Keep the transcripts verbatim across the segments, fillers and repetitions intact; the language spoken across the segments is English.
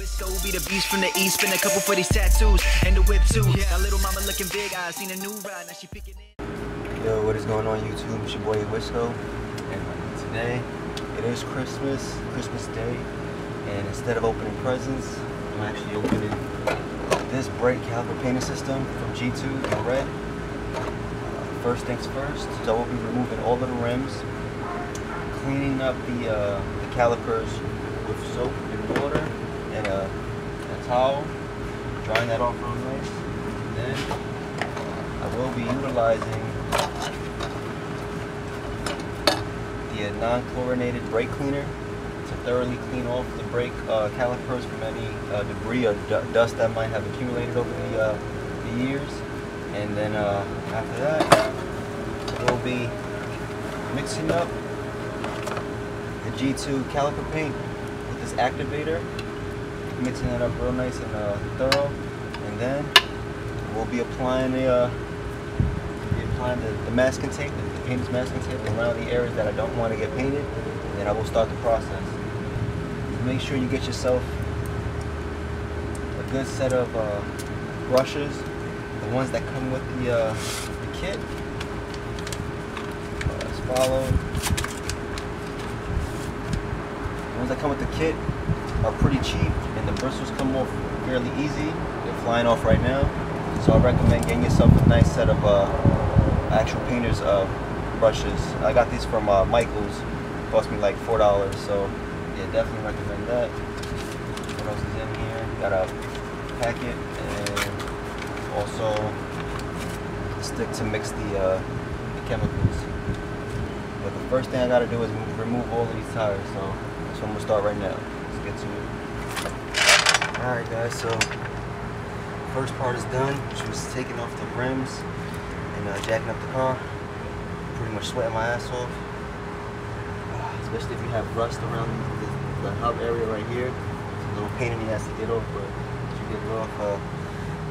Wisco be the beast from the east, spin a couple for these tattoos and the whip too. Yeah, little mama looking big, I seen a new ride, now she picking it. Yo, what is going on YouTube? It's your boy Wisco, and today it is Christmas, Christmas Day, and instead of opening presents, I'm actually opening this brake caliper painting system from G two in red. Uh, first things first, so I will be removing all of the rims, cleaning up the, uh, the calipers with soap and water and a, a towel, drying that off real nice. Then I will be utilizing the non-chlorinated brake cleaner to thoroughly clean off the brake uh, calipers from any uh, debris or dust that might have accumulated over the, uh, the years. And then uh, after that, we'll be mixing up the G two caliper paint with this activator, mixing that up real nice and uh, thorough, and then we'll be applying the uh, be applying the, the masking tape, the paint's masking tape around the areas that I don't want to get painted, and then I will start the process. Make sure you get yourself a good set of uh, brushes, the ones that come with the, uh, the kit. Uh, as follows. The ones that come with the kit are pretty cheap and the bristles come off fairly easy. They're flying off right now. So I recommend getting yourself a nice set of uh, actual painter's uh, brushes. I got these from uh, Michaels. It cost me like four dollars. So yeah, definitely recommend that. What else is in here? Got a packet and also a stick to mix the, uh, the chemicals. But the first thing I gotta do is remove all of these tires. So. So I'm gonna start right now. Let's get to it. Alright guys, so first part is done, which was taking off the rims and uh, jacking up the car. Pretty much sweating my ass off. Uh, especially if you have rust around the, the hub area right here. It's a little pain in the ass to get off, but if you get it off, uh,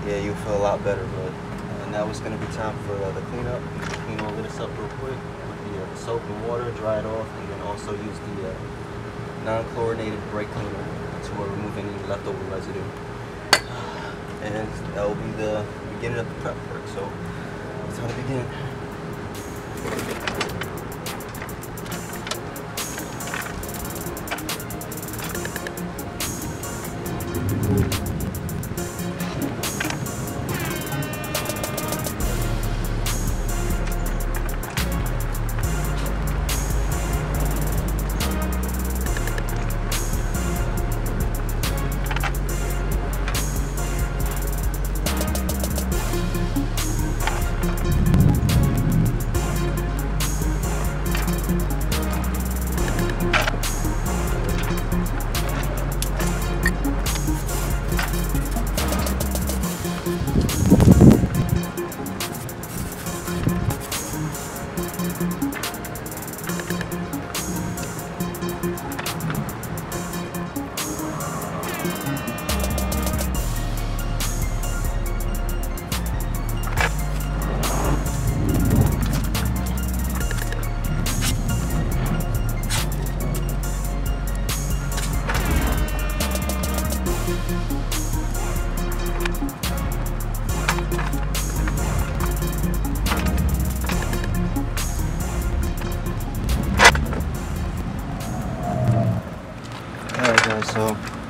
yeah, you'll feel a lot better. But uh, now it's gonna be time for uh, the cleanup. You can clean all of this up real quick with the uh, soap and water, dry it off, and then also use the uh, non-chlorinated brake cleaner to remove any leftover residue, and that will be the beginning of the prep work. So it's time to begin. So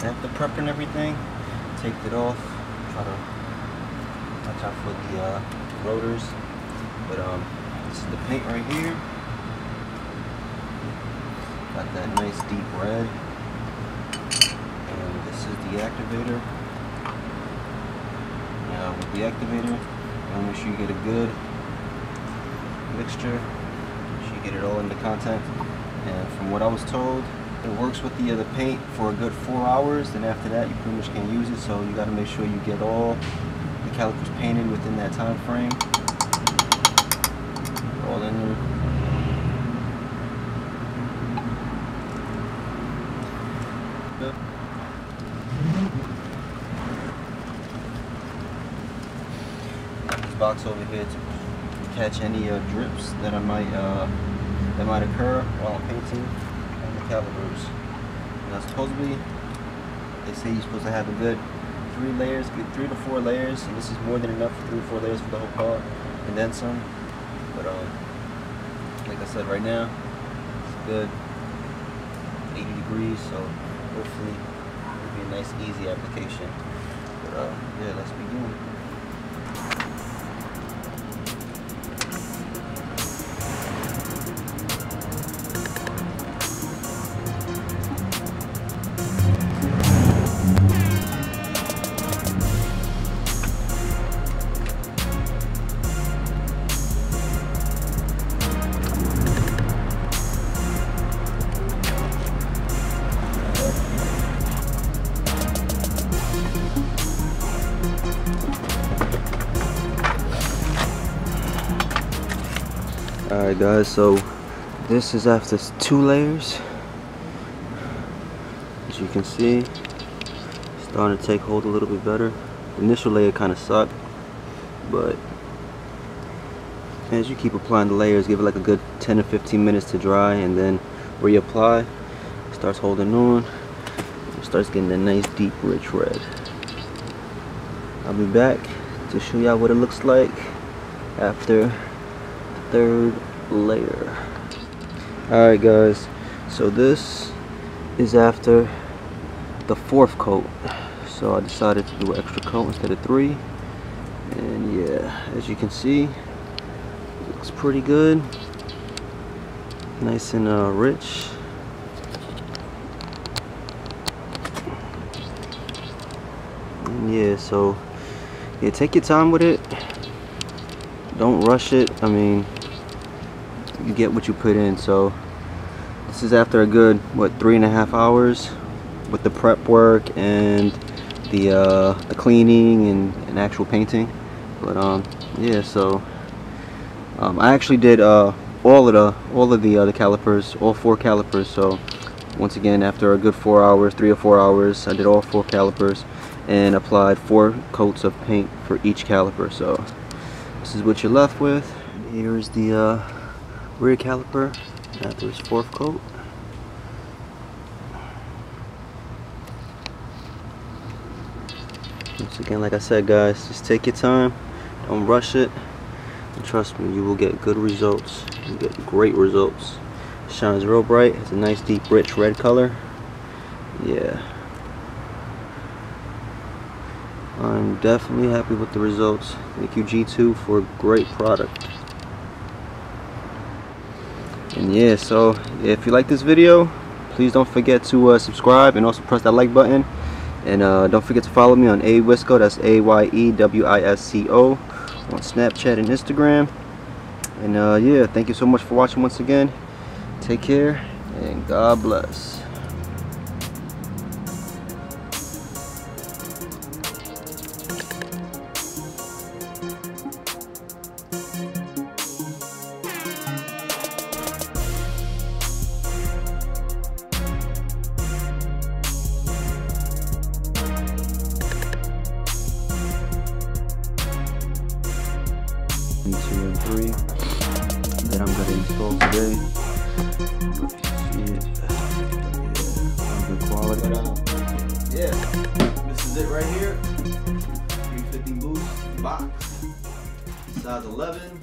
after prepping everything, taped it off, try to watch out for the uh, rotors, but um, this is the paint right here, got that nice deep red, and this is the activator. Now with the activator, you want to make sure you get a good mixture, so you get it all into contact, and from what I was told, it works with the other paint for a good four hours, then after that you pretty much can't use it, so you got to make sure you get all the calipers painted within that time frame. All in there. This box over here to catch any uh, drips that I might uh, that might occur while I'm painting calipers. Now supposedly They say you're supposed to have a good three layers, good three to four layers, and this is more than enough for three to four layers for the whole pod, and then some. But um, like I said, right now it's good, eighty degrees, so hopefully it'll be a nice, easy application. But uh, yeah, let's begin. Alright guys, so this is after two layers. As you can see, it's starting to take hold a little bit better. The initial layer kind of sucked, but as you keep applying the layers, give it like a good ten to fifteen minutes to dry, and then reapply. It starts holding on. It starts getting a nice deep rich red. I'll be back to show y'all what it looks like after third layer. Alright guys, so this is after the fourth coat, so I decided to do an extra coat instead of three, and yeah, as you can see, it looks pretty good, nice and uh, rich. And yeah, so yeah, take your time with it, don't rush it. I mean, you get what you put in. So this is after a good, what, three and a half hours with the prep work and the uh, the cleaning and, and actual painting. But um, yeah, so um, I actually did uh, all of the all of the other uh, calipers, all four calipers. So once again, after a good four hours, three or four hours, I did all four calipers and applied four coats of paint for each caliper. So this is what you're left with. Here is the uh, rear caliper after its fourth coat. Once again, like I said guys, just take your time, don't rush it, and trust me, you will get good results. You get great results. It shines real bright. It's a nice deep rich red color. Yeah, I'm definitely happy with the results. Thank you, G two, for a great product. And yeah, so if you like this video, please don't forget to uh, subscribe and also press that like button. And uh, don't forget to follow me on Aye Wisco, that's A Y E W I S C O, on Snapchat and Instagram. And uh, yeah, thank you so much for watching once again. Take care, and God bless. Two and three that I'm gonna install today. See it. Yeah, good quality. But, um, yeah, this is it right here. three fifty boost box, size eleven.